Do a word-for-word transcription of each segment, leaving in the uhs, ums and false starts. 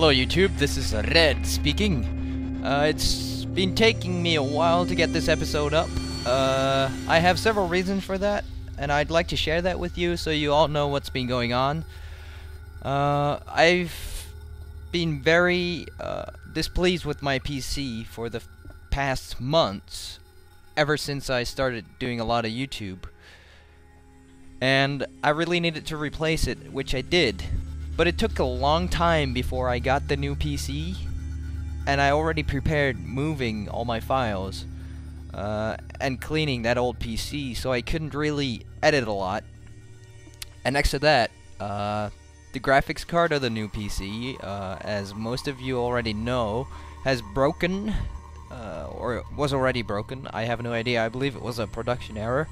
Hello YouTube, this is Red speaking. Uh, it's been taking me a while to get this episode up. Uh, I have several reasons for that, and I'd like to share that with you so you all know what's been going on. Uh, I've been very uh, displeased with my P C for the past months, ever since I started doing a lot of YouTube. And I really needed to replace it, which I did. But it took a long time before I got the new P C, and I already prepared moving all my files uh, and cleaning that old P C, so I couldn't really edit a lot. And next to that, uh, the graphics card of the new P C, uh, as most of you already know, has broken, uh, or was already broken. I have no idea. I believe it was a production error.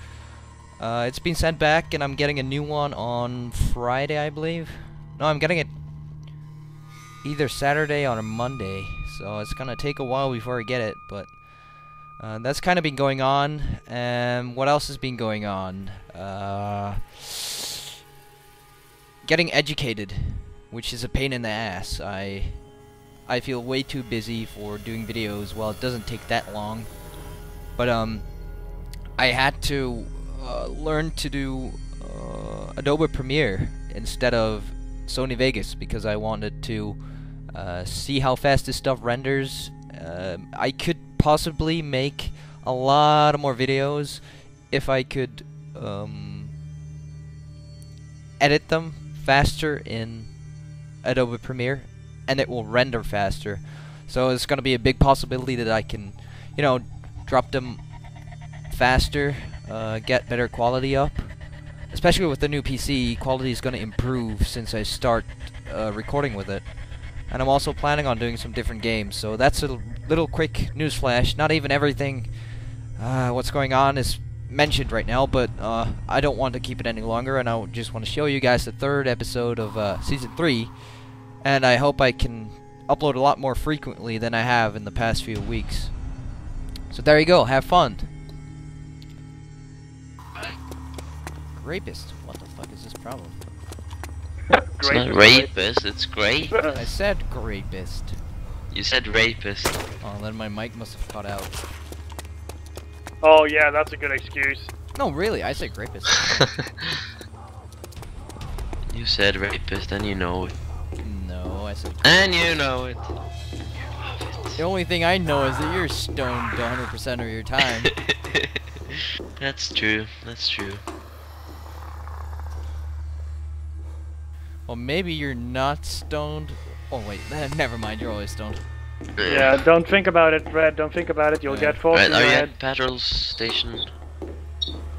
Uh, it's been sent back, and I'm getting a new one on Friday, I believe. No, I'm getting it either Saturday or Monday, so it's gonna take a while before I get it, but uh, that's kind of been going on. And what else has been going on? Uh, getting educated, which is a pain in the ass. I I feel way too busy for doing videos. Well, it doesn't take that long, but um, I had to uh, learn to do uh, Adobe Premiere instead of Sony Vegas, because I wanted to uh, see how fast this stuff renders. Uh, I could possibly make a lot more videos if I could um, edit them faster in Adobe Premiere, and it will render faster. So it's going to be a big possibility that I can, you know, drop them faster, uh, get better quality up. Especially with the new P C, quality is going to improve since I start uh, recording with it. And I'm also planning on doing some different games, so that's a little quick newsflash. Not even everything uh, what's going on is mentioned right now, but uh, I don't want to keep it any longer, and I just want to show you guys the third episode of uh, Season three. And I hope I can upload a lot more frequently than I have in the past few weeks. So there you go, have fun! Grapist? What the fuck is this problem? It's not rapist, it's grape. I said grapist. You said rapist. Oh, then my mic must have cut out. Oh yeah, that's a good excuse. No, really, I said grapist. You said rapist, and you know it. No, I said grapist. And you know it. You love it. The only thing I know is that you're stoned one hundred percent of your time. That's true, that's true. Well, maybe you're not stoned. Oh wait, never mind. You're always stoned. Yeah, don't think about it, Red. Don't think about it. You'll yeah. get forty. Red, are you at petrol station?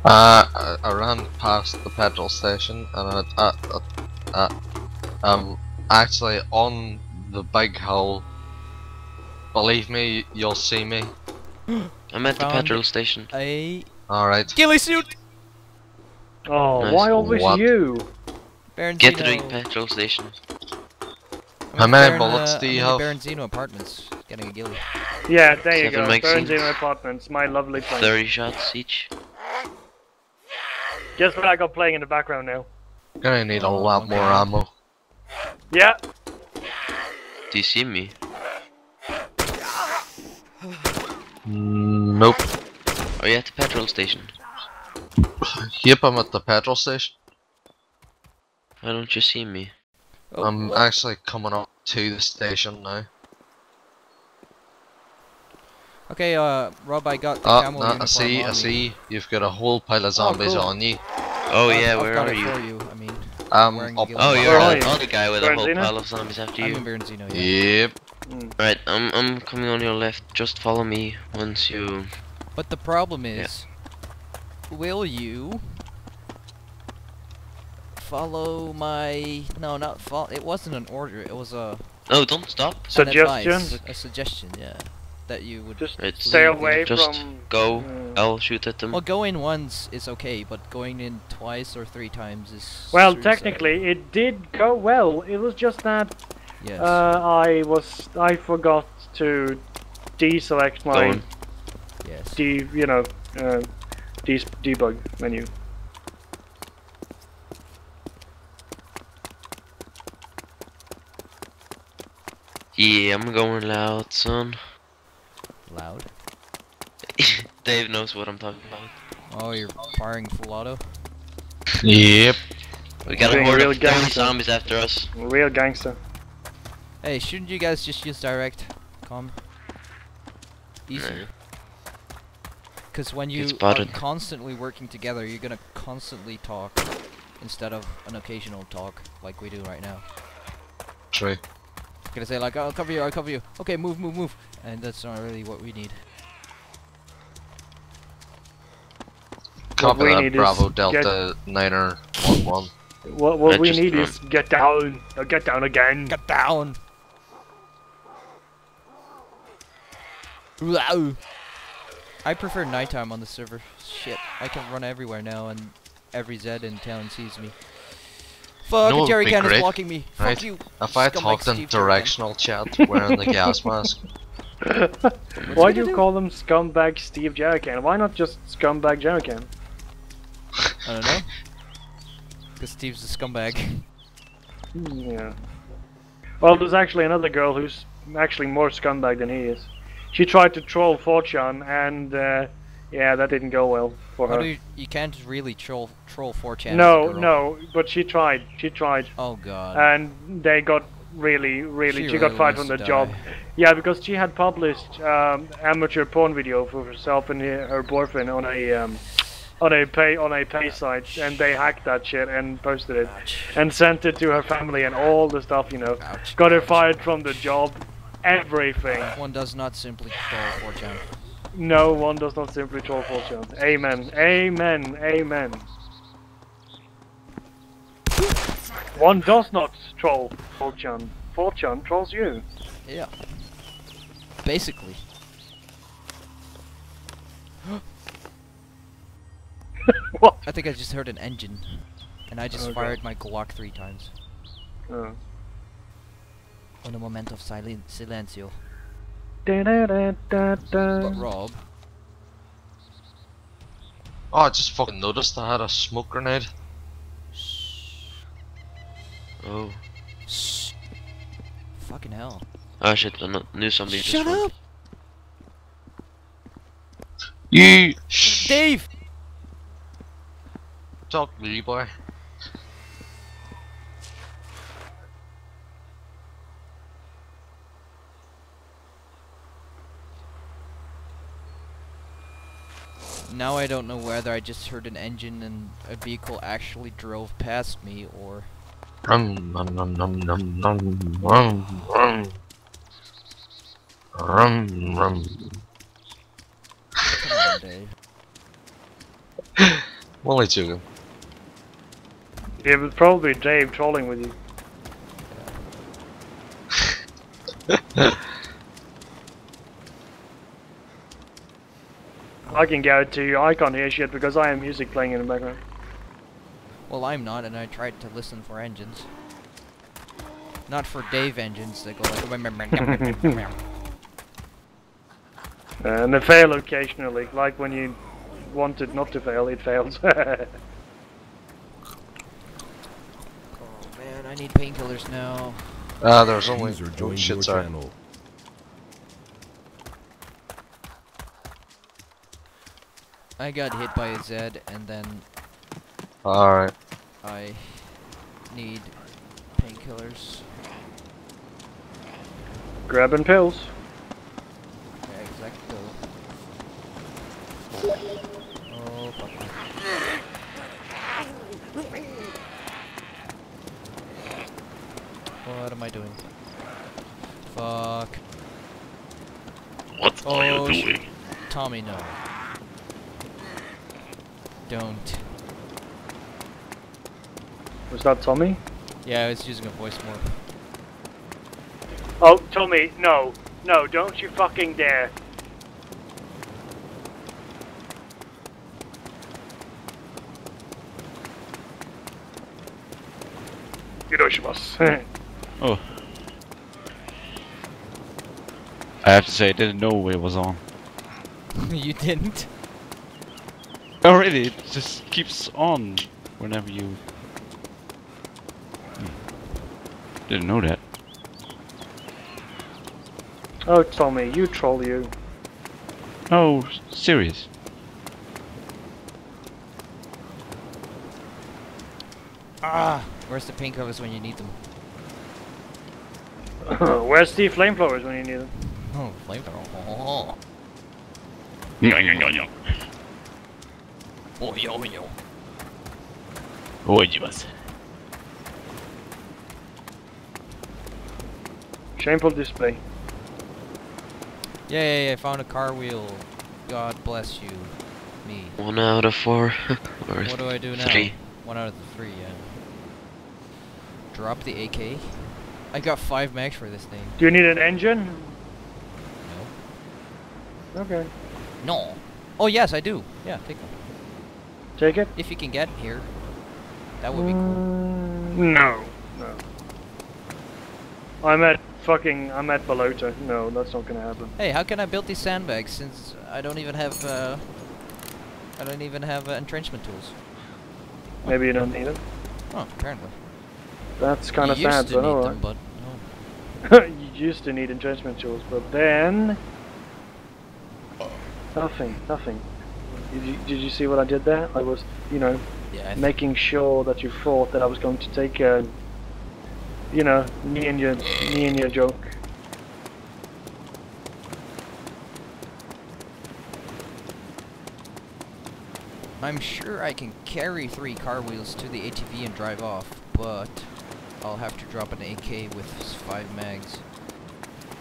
Uh, I ran past the petrol station, and I, uh, uh, um, actually on the big hill. Believe me, you'll see me. I'm at the petrol station. A. All right. Ghillie suit. Oh, nice. Why always what? you? Berenzino. Get to the petrol station. How many bullets do you have? Berenzino Apartments. Getting a ghillie. Yeah, there you go. Berenzino Apartments, my lovely place. thirty shots each. Just what I got playing in the background now. Gonna need a lot more ammo. Yeah. Do you see me? Nope. Are you at the petrol station? Yep, I'm at the petrol station. Why don't you see me? Oh, I'm what? actually coming up to the station now. Okay, uh, Rob, I got the oh, camel no, uniform I see, on I see. Me. You've got a whole pile of zombies oh, cool. on you. Oh yeah, I've, where I've are you? you? I mean, um, up, oh, you're oh, another you? guy with Berenzino? a whole pile of zombies after you. I'm Berenzino, yeah. Yep. Mm. Right, I'm I'm coming on your left. Just follow me once you. But the problem is, yeah. will you? Follow my... No, not follow... It wasn't an order, it was a... No, don't stop. Suggestion? A suggestion, yeah. That you would... Just stay away from... Just go, uh, I'll shoot at them. Well, going once is okay, but going in twice or three times is... Well, suicide. technically, it did go well. It was just that... Yes. Uh, I was... I forgot to deselect my... Yes. De... You know... Uh, de debug menu. Yeah, I'm going loud, son. Loud? Dave knows what I'm talking about. Oh, you're firing full auto? Yep. We got a horde of dumb zombies after us. Real gangster. Hey, shouldn't you guys just use direct com? Easier. Because when you are constantly working together, you're gonna constantly talk instead of an occasional talk like we do right now. True. I'm gonna say like, oh, I'll cover you, I'll cover you. Okay, move, move, move. And that's not really what we need. Copy that, Bravo Delta Niner one one. What what we need is get down, get down again. Get down. Wow. I prefer nighttime on the server. Shit, I can run everywhere now, and every Zed in town sees me. Fuck, no, Jerry Can is blocking me. Fuck right. you. If I talked in directional chat wearing the gas mask. Why do you do? call them scumbag Steve Jerrican? Why not just scumbag Jerrican? I don't know. Because Steve's a scumbag. Yeah. Well, there's actually another girl who's actually more scumbag than he is. She tried to troll four chan, and uh, yeah, that didn't go well for How her. Do you, you can't really troll troll four chan. No, no, but she tried. She tried. Oh god. And they got really, really. She, she really got fired from the job. Yeah, because she had published um, amateur porn video for herself and her boyfriend on a um, on a pay on a pay site, and they hacked that shit and posted it and sent it to her family and all the stuff, you know. Got her fired from the job. Everything. One does not simply troll four chan. No, one does not simply troll four chan. Amen. Amen. Amen. One does not troll four chan. four chan trolls you. Yeah. Basically. What? I think I just heard an engine. And I just okay. fired my Glock three times. Oh. On a moment of silen silencio. Da, da, da, da, da. But Rob. Oh, I just fucking noticed I had a smoke grenade. Shh. Oh. Shh. Fucking hell. Oh shit, I knew somebody Shut just up! You. Dave! Talk to me, boy. Now I don't know whether I just heard an engine and a vehicle actually drove past me, or... Rum, rum, rum, rum, rum, rum, rum, rum. Rum, rum. Well, it's you. Yeah, it was probably Dave trolling with you. I can guarantee you, I can't hear shit because I have music playing in the background. Well, I'm not, and I tried to listen for engines. Not for Dave engines that go like... And they fail occasionally, like when you want it not to fail, it fails. Oh man, I need painkillers now. Ah, uh, there's only... Oh, shit, sorry. I got hit by a Zed, and then... Alright. I need painkillers. Grabbing pills. Yeah, exactly. Oh, fuck. What am I doing? Fuck. What oh, are you doing? Tommy, no. Don't. Was that Tommy? Yeah, I was using a voice morph. Oh, Tommy, no. No, don't you fucking dare. Oh. I have to say, I didn't know it was on. You didn't? Already, it just keeps on whenever you... Didn't know that. Oh, Tommy, you troll you. No, serious. Ah, where's the paint covers when you need them? Where's the flamethrowers when you need them? Oh, flamethrower. No, no, no, no. Oh, yo, yo. Oh, jeebus. Shameful display. Yay, I found a car wheel. God bless you. Me. One out of four. Or what do I do now? Three. One out of the three, yeah. Drop the A K. I got five mags for this thing. Do you need an engine? No. Okay. No. Oh, yes, I do. Yeah, take one. Take it? If you can get here. That would be cool. No. No. I'm at fucking... I'm at Balota. No, that's not gonna happen. Hey, how can I build these sandbags since I don't even have... Uh, I don't even have uh, entrenchment tools? Maybe you don't need them? Oh, apparently. That's kind of sad, but alright. No. You used to need entrenchment tools, but then... Oh. Nothing, nothing. Did you, did you see what I did there? I was, you know, yeah, making sure that you thought that I was going to take a... You know, me and your, me and your joke. I'm sure I can carry three car wheels to the A T V and drive off, but I'll have to drop an A K with five mags,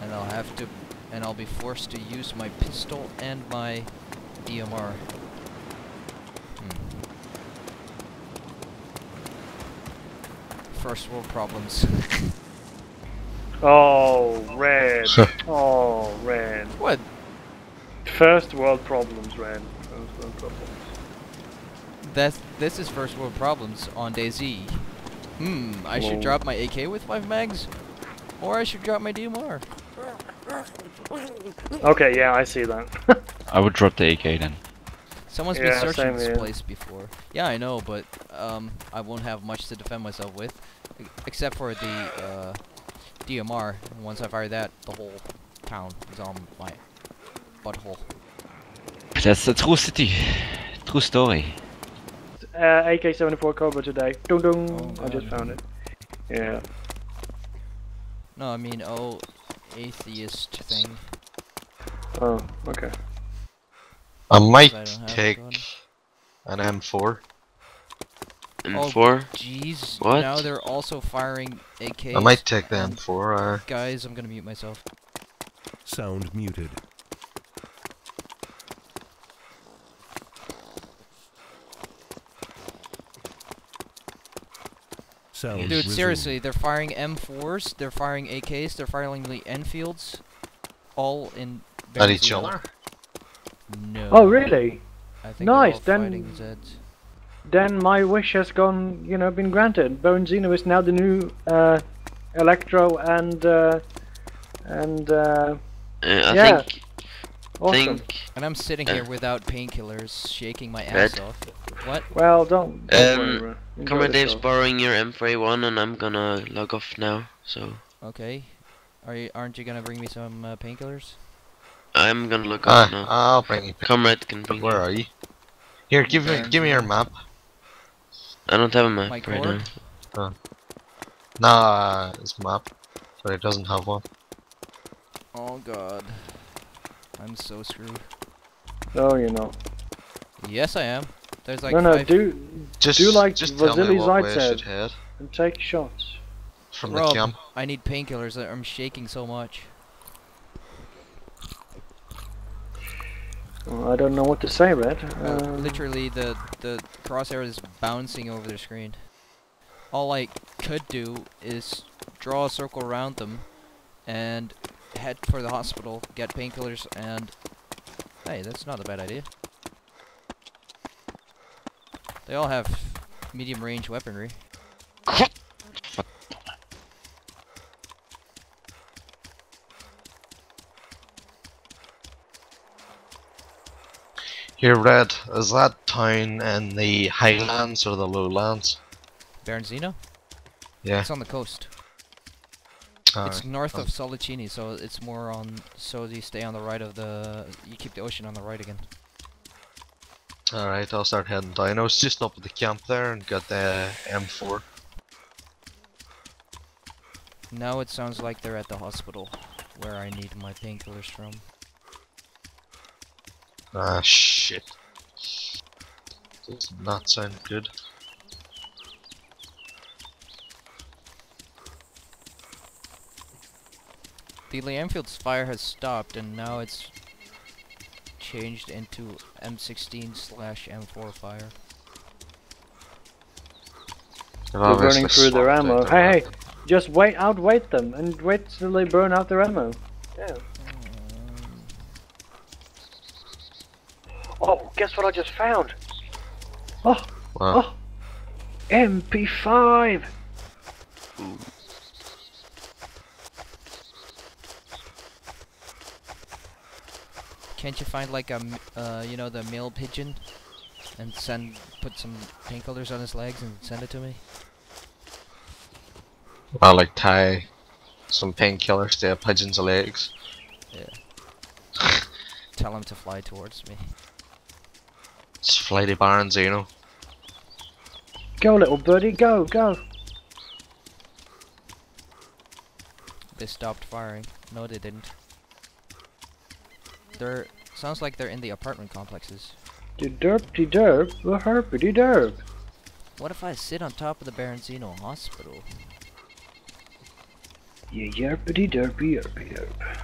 and I'll have to, and I'll be forced to use my pistol and my D M R. Hmm. First world problems. Oh, Red. Oh, Red. What? First world problems, Red. First world problems. That's, this is first world problems on DayZ. Hmm, I Whoa. should drop my A K with five mags, or I should drop my D M R. Okay, yeah, I see that. I would drop the A K then. Someone's yeah, been searching this place before. Yeah, I know, but um, I won't have much to defend myself with, except for the uh, D M R. And once I fire that, the whole town is on my butthole. That's a true city, true story. Uh, A K seventy-four Cobra today. Dung dung. Oh, I just found it. Yeah. No, I mean, oh, atheist thing. Oh, okay. I might I take an M four. M four? Oh, jeez. What? Now they're also firing A Ks. I might take the M four. Uh... Guys, I'm gonna mute myself. Sound muted. Sounds Dude, resume. seriously, they're firing M fours, they're firing A Ks, they're firing the Enfields, all in. At each other? No. Oh, really? I think nice. Then, then my wish has gone, you know, been granted. Berezino is now the new uh, Electro and uh, and uh, uh, I yeah. Think awesome. Think and I'm sitting uh, here without painkillers, shaking my ass Red. off. What? Well, don't. don't um, Comrade Dave's off. borrowing your M forty-one, and I'm gonna log off now. So. Okay. Are you? Aren't you gonna bring me some uh, painkillers? I'm gonna look uh, off now. I'll bring you. Comrade, can bring. Where you. are you? Here, give me, give me your map. I don't have a map My right cord? now. Uh, nah, it's a map, but it doesn't have one. Oh God, I'm so screwed. No, you're not. Yes, I am. There's like no, no, do, just, do like just Vasily Zaitsev said head. and take shots. From Rob, the camp. I need painkillers, I'm shaking so much. Well, I don't know what to say, Red. Uh, um, literally, the, the crosshair is bouncing over the screen. All I could do is draw a circle around them and head for the hospital, get painkillers, and... Hey, that's not a bad idea. They all have medium range weaponry. Here, Red, is that town in the highlands or the lowlands? Berezino? Yeah. It's on the coast. sorry. It's north oh. of Solichini, so it's more on. So you stay on the right of the. You keep the ocean on the right again. Alright, I'll start heading down. I was just up at the camp there and got the M four. Now it sounds like they're at the hospital, where I need my painkillers from. Ah, shit. Does not sound good. The Lee Enfield's fire has stopped, and now it's changed into M sixteen slash M four fire. They're burning through their ammo. Hey, hey! Just wait, outwait them, and wait till they burn out their ammo. Yeah. Oh, guess what I just found? Oh, wow. Oh, M P five. Ooh. Can't you find like a, uh, you know, the male pigeon, and send put some painkillers on his legs and send it to me? I'll like tie some painkillers to a pigeon's legs. Yeah. Tell him to fly towards me. It's flighty Berezino. Go, little birdie, go, go. They stopped firing. No, they didn't. They're sounds like they're in the apartment complexes. De derp de derp, the herpity derp. What if I sit on top of the Berezino hospital? Yeah, yerpity derpy yerpy derp.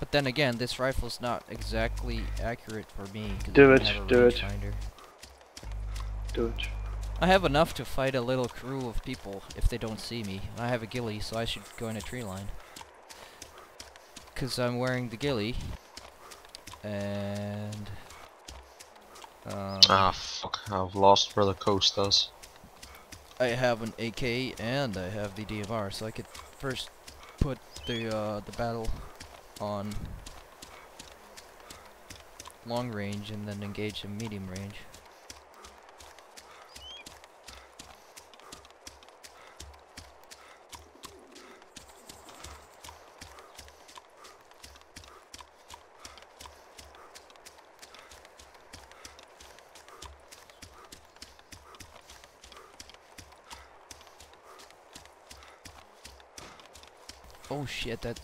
But then again, this rifle's not exactly accurate for me. Do it, do it. Do it. I have enough to fight a little crew of people if they don't see me. I have a ghillie, so I should go in a tree line. Cause I'm wearing the ghillie. And um, ah fuck! I've lost where the coast is. I have an A K and I have the D M R, so I could first put the uh, the battle on long range and then engage in medium range. Oh shit, that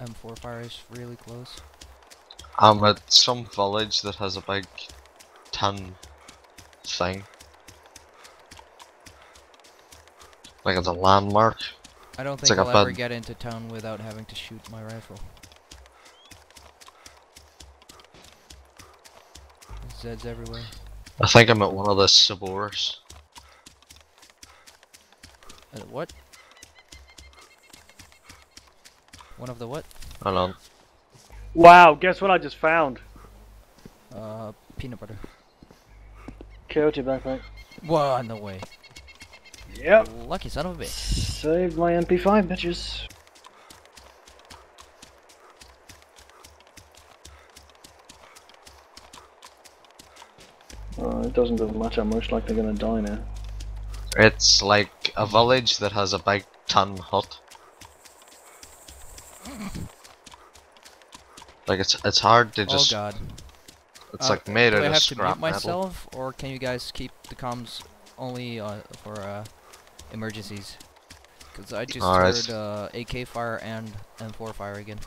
M four fire is really close. I'm at some village that has a big tin thing. Like it's a landmark. I don't think like I'll ever get into town without having to shoot my rifle. Zeds everywhere. I think I'm at one of the Sabors. Uh, what? One of the what? Hold on. Wow, guess what I just found? Uh, peanut butter. Coyote backpack. Whoa, no way. Yep. Lucky son of a bitch. Saved my M P five, bitches. Oh, it doesn't do much. I'm most likely gonna die now. It's like a village that has a big tin hut. Like it's it's hard to just. Oh god. It's uh, like made out of scrap metal. Do I have to mute myself, or can you guys keep the comms only uh, for uh, emergencies? Because I just All heard right. uh, A K fire and M four fire again.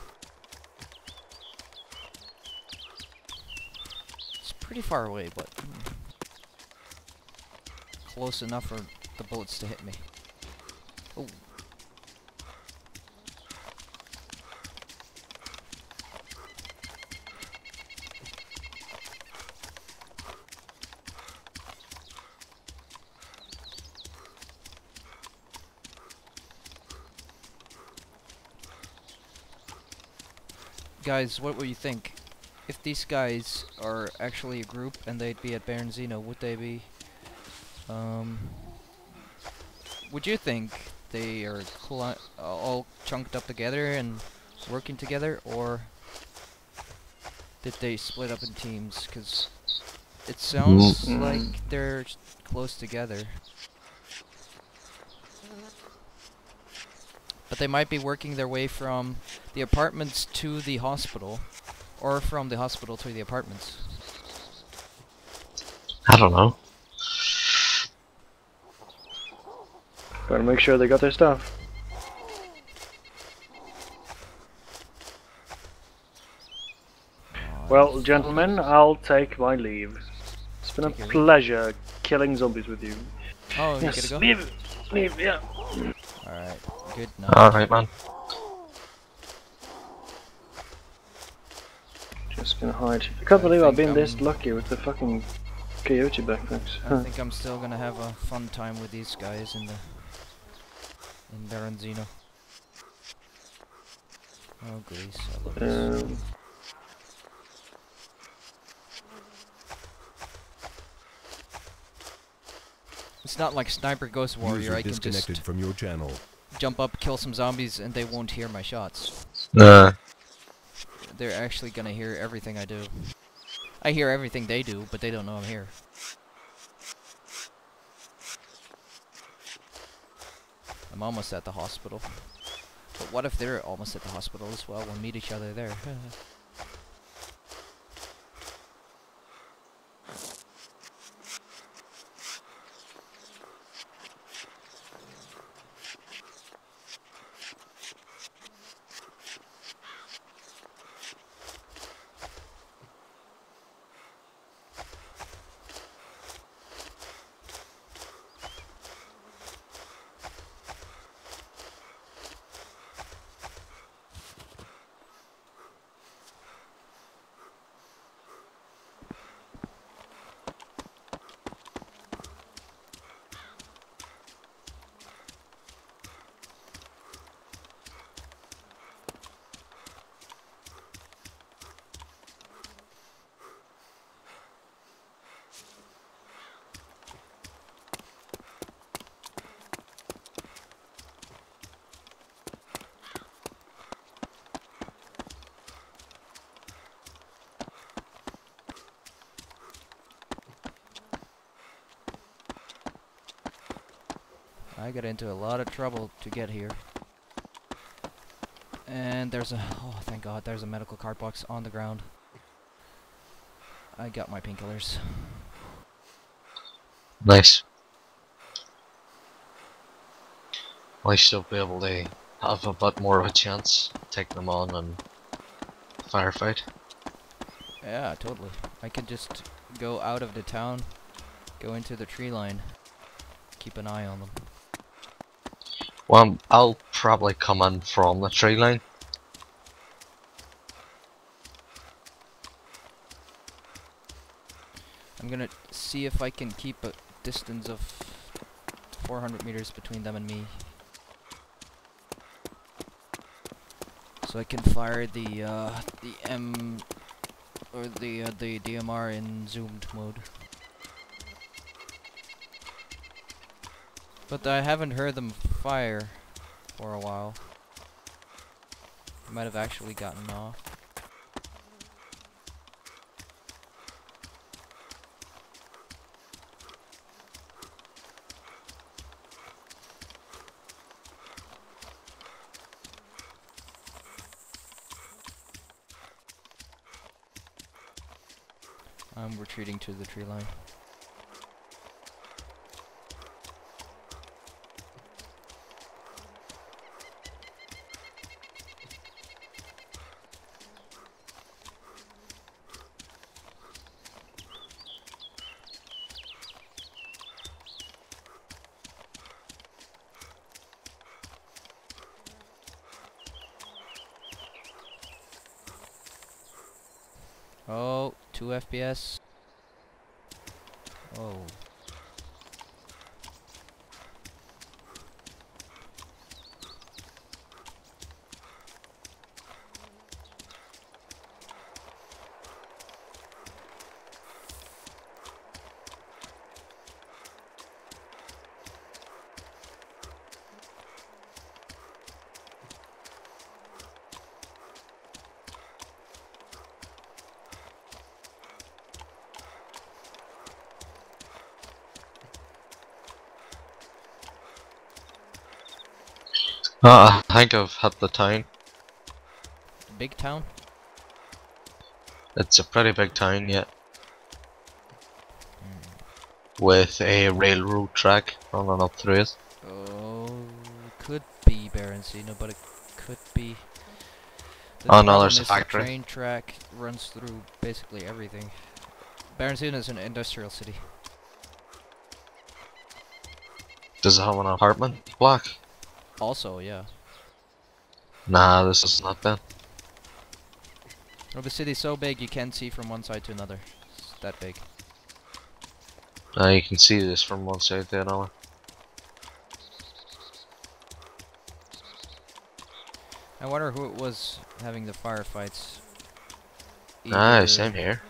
It's pretty far away, but close enough for the bullets to hit me. Oh. Guys, what would you think? If these guys are actually a group and they'd be at Berezino, would they be? Um, would you think they are cli all chunked up together and working together, or did they split up in teams? Because it sounds mm-hmm. like they're close together. they might be working their way from the apartments to the hospital, or from the hospital to the apartments. I don't know. Gotta make sure they got their stuff. Well, gentlemen, I'll take my leave. It's been a pleasure killing zombies with you. Oh, you yes, gotta go? Leave, leave, yeah. Alright, good night. Alright, man. Just gonna hide. I can't I believe I've been I'm this lucky with the fucking coyote backpacks. I huh. think I'm still gonna have a fun time with these guys in the... in Berezino. Oh, Greece, I love this. Um, It's not like Sniper Ghost Warrior. I can just from your channel. jump up, kill some zombies, and they won't hear my shots. Nah. They're actually gonna hear everything I do. I hear everything they do, but they don't know I'm here. I'm almost at the hospital. But what if they're almost at the hospital as well? We'll meet each other there. I got into a lot of trouble to get here. And there's a... oh, thank God, there's a medical card box on the ground. I got my painkillers. Nice. I should be able to have a bit more of a chance take them on and firefight. Yeah, totally. I could just go out of the town, go into the tree line, keep an eye on them. Well, I'll probably come in from the tree line. I'm gonna see if I can keep a distance of four hundred meters between them and me, so I can fire the uh, the M or the uh, the D M R in zoomed mode. But I haven't heard them fire for a while. They might have actually gotten off. I'm retreating to the tree line. Oh, two F P S. Oh. Uh, I think I've hit the town. Big town? It's a pretty big town, yeah. Mm. With a railroad track running up through it. Oh, could be Berezino, but it could be. The oh no, there's a factory. The train track runs through basically everything. Berezino is an industrial city. Does it have an apartment block? Also, yeah. Nah, this is not that. Well, the city's so big you can see from one side to another. It's that big. Now you can see this from one side to another. I wonder who it was having the firefights. Either ah, same here.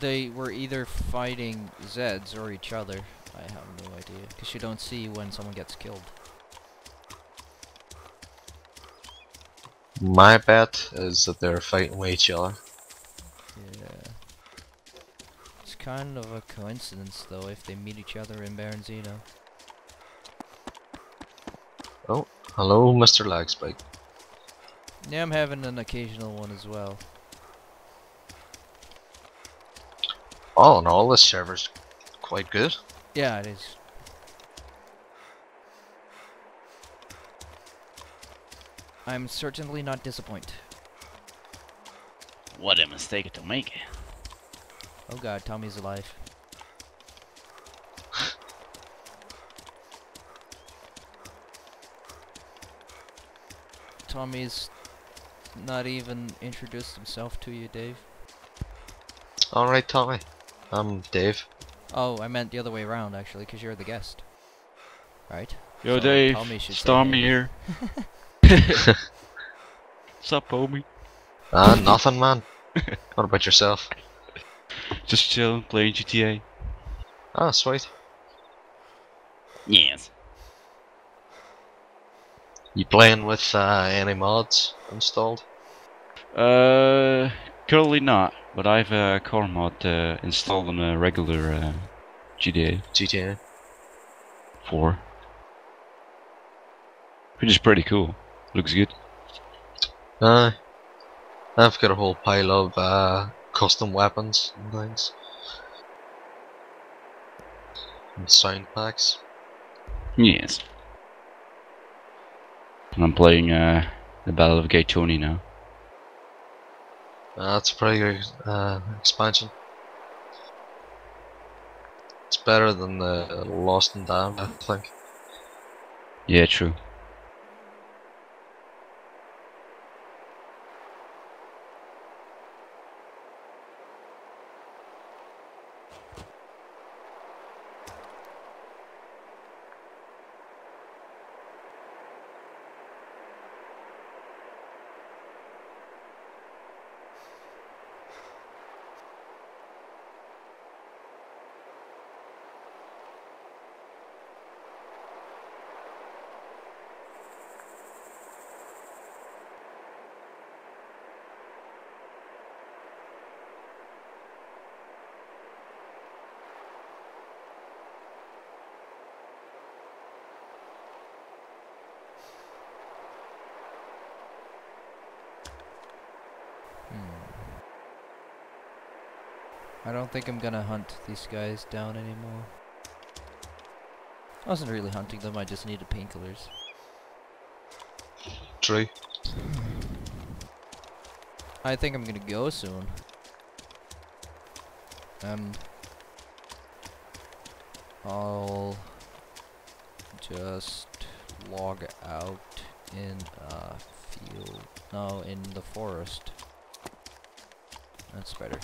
They were either fighting Zeds or each other. I have no idea, because you don't see when someone gets killed. My bet is that they're fighting with each other. Yeah. It's kind of a coincidence though if they meet each other in Berezino. Oh, hello Mister Lagspike. Yeah, I'm having an occasional one as well. All in all, this server's quite good. Yeah, it is. I'm certainly not disappointed. What a mistake to make. Oh god, Tommy's alive. Tommy's not even introduced himself to you, Dave. Alright, Tommy. I'm Dave. Oh, I meant the other way around, actually, because you're the guest. Right? Yo, so Dave. It's Tommy here. What's up, homie? Ah, uh, nothing, man. What about yourself? Just chilling, playing G T A. Ah, sweet. Yes. You playing with uh, any mods installed? Uh, currently not, but I have a core mod uh, installed on a regular uh, G T A. G T A. Four. Which is pretty cool. Looks good. Uh, I've got a whole pile of uh, custom weapons and things. And sound packs. Yes. And I'm playing uh, the Battle of Gay Tony now. Uh, that's a pretty good uh, expansion. It's better than the Lost and Damned, I think. Yeah, true. I don't think I'm gonna hunt these guys down anymore. I wasn't really hunting them, I just needed painkillers. True. I think I'm gonna go soon. Um... I'll... just... log out in a field... no, in the forest. That's better.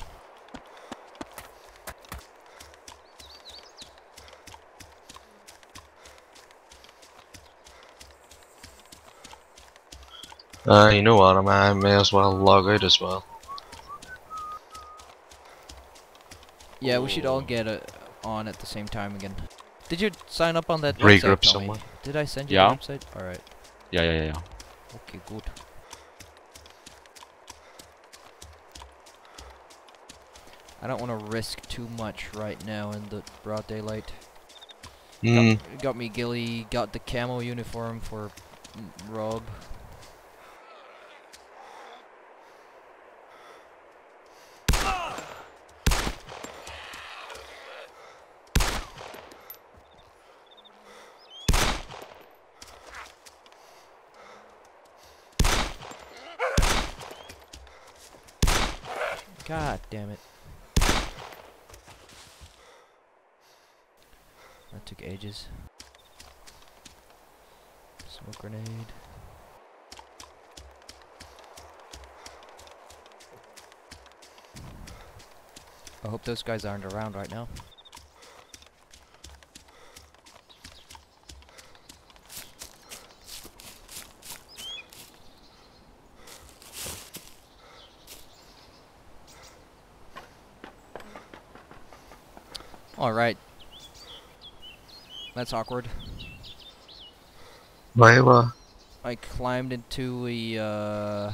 Uh, you know what, I may as well log out as well. Yeah, we should all get uh, on at the same time again. Did you sign up on that Regroup website, Tommy? Did I send you yeah. the website? Alright. Yeah, yeah, yeah. Okay, good. I don't want to risk too much right now in the broad daylight. Mm. Got, got me ghillie, got the camo uniform for Rob. God damn it. That took ages. Smoke grenade. I hope those guys aren't around right now. Alright. That's awkward. Why, uh... I climbed into a, uh...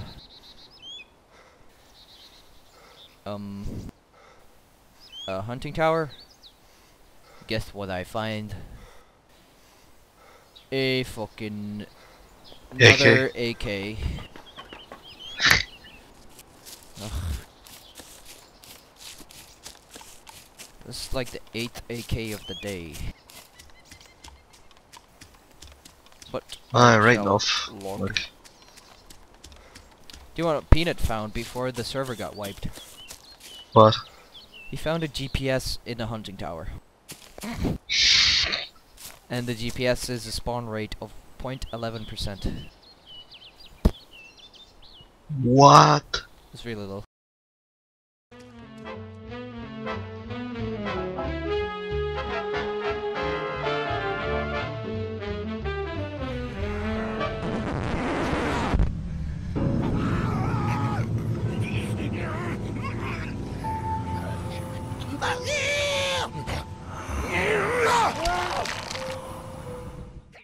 Um... A hunting tower? Guess what I find? A fucking... Another A K. A K. This is like the eighth A K of the day. But ah, right enough. Look. Do you want what Peanut found before the server got wiped? What? He found a G P S in a hunting tower. And the G P S is a spawn rate of zero point one one percent. What? It's really low.